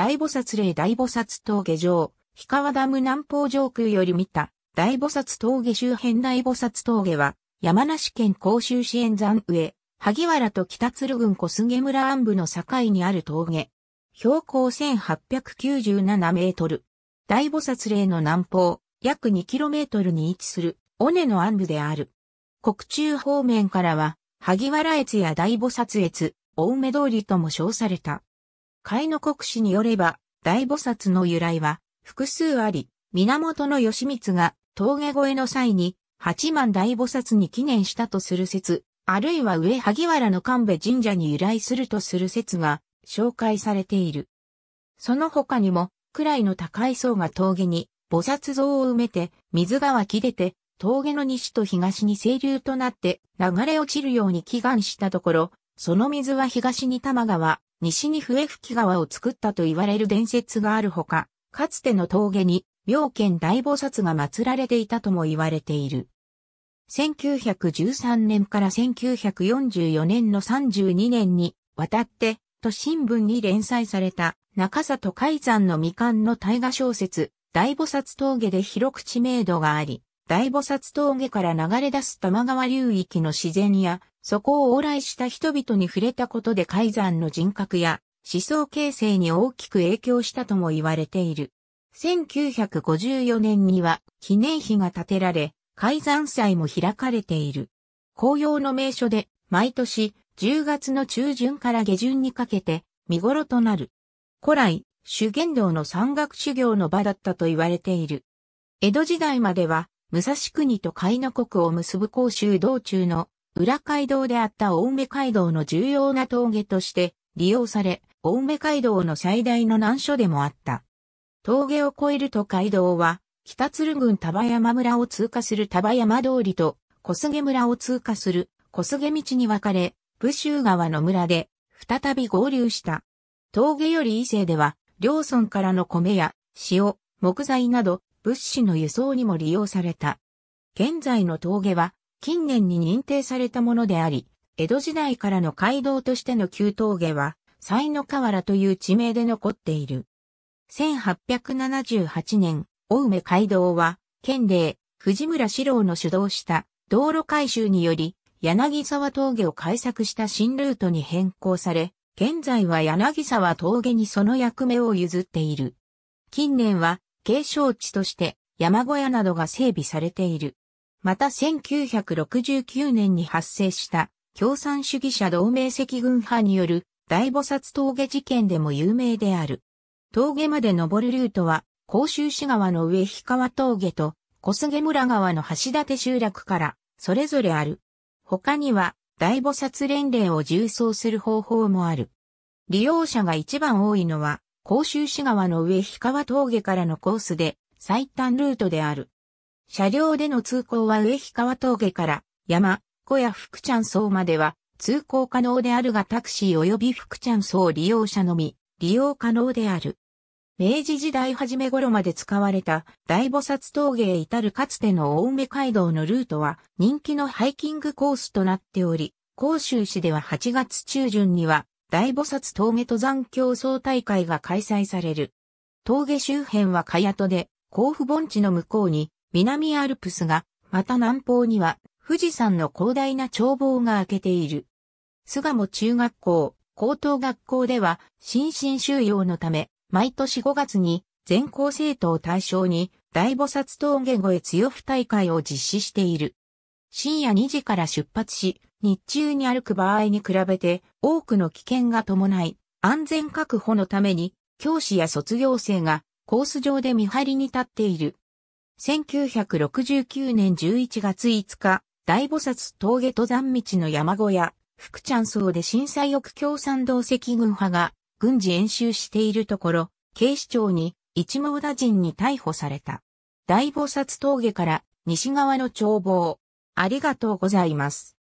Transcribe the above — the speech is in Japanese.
大菩薩嶺大菩薩峠上、氷川ダム南方上空より見た、大菩薩峠周辺大菩薩峠は、山梨県甲州市塩山上、萩原と北鶴郡小菅村安部の境にある峠。標高1897メートル。大菩薩嶺の南方、約2kmに位置する、尾根の安部である。国中方面からは、萩原越や大菩薩越、青梅通りとも称された。甲野国史によれば、大菩薩の由来は、複数あり、源義満が峠越えの際に八幡大菩薩に祈念したとする説、あるいは上萩原の神部神社に由来するとする説が紹介されている。その他にも、位の高い僧が峠に菩薩像を埋めて水が湧き出て峠の西と東に清流となって流れ落ちるように祈願したところ、その水は東に多摩川、西に笛吹川を作ったと言われる伝説があるほか、かつての峠に、妙見大菩薩が祀られていたとも言われている。1913年から1944年の32年に渡って、都新聞に連載された中里海山の未完の大河小説、大菩薩峠で広く知名度があり、大菩薩峠から流れ出す多摩川流域の自然や、そこを往来した人々に触れたことで海山の人格や思想形成に大きく影響したとも言われている。1954年には記念碑が建てられ、開山祭も開かれている。紅葉の名所で、毎年10月の中旬から下旬にかけて見頃となる。古来、修験道の山岳修行の場だったと言われている。江戸時代までは、武蔵国と甲野国を結ぶ甲州道中の裏街道であった青梅街道の重要な峠として利用され、青梅街道の最大の難所でもあった。峠を越えると街道は、北鶴郡丹波山村を通過する丹波山通りと、小菅村を通過する小菅道に分かれ、武州川の村で、再び合流した。峠より以西では、両村からの米や、塩、木材など、物資の輸送にも利用された。現在の峠は、近年に認定されたものであり、江戸時代からの街道としての旧峠は、賽の河原という地名で残っている。1878年、青梅街道は、県令、藤村四郎の主導した道路改修により、柳沢峠を開削した新ルートに変更され、現在は柳沢峠にその役目を譲っている。近年は、景勝地として山小屋などが整備されている。また1969年に発生した、共産主義者同盟赤軍派による大菩薩峠事件でも有名である。峠まで登るルートは、甲州市側の上氷川峠と、小菅村側の橋立集落から、それぞれある。他には、大菩薩連霊を縦走する方法もある。利用者が一番多いのは、甲州市側の上氷川峠からのコースで、最短ルートである。車両での通行は上氷川峠から、山、小屋福ちゃん荘までは、通行可能であるがタクシー及び福ちゃん荘利用者のみ、利用可能である。明治時代初め頃まで使われた大菩薩峠へ至るかつての青梅街道のルートは人気のハイキングコースとなっており、甲州市では8月中旬には大菩薩峠登山競争大会が開催される。峠周辺は茅跡で、甲府盆地の向こうに南アルプスが、また南方には富士山の広大な眺望が開けている。巣鴨中学校、高等学校では、心身修養のため、毎年5月に、全校生徒を対象に、大菩薩峠越え強歩大会を実施している。深夜2時から出発し、日中に歩く場合に比べて、多くの危険が伴い、安全確保のために、教師や卒業生が、コース上で見張りに立っている。1969年11月5日、大菩薩峠登山道の山小屋、福ちゃん荘で震災翌共産同赤軍派が軍事演習しているところ、警視庁に一網打尽に逮捕された。大菩薩峠から西側の眺望。ありがとうございます。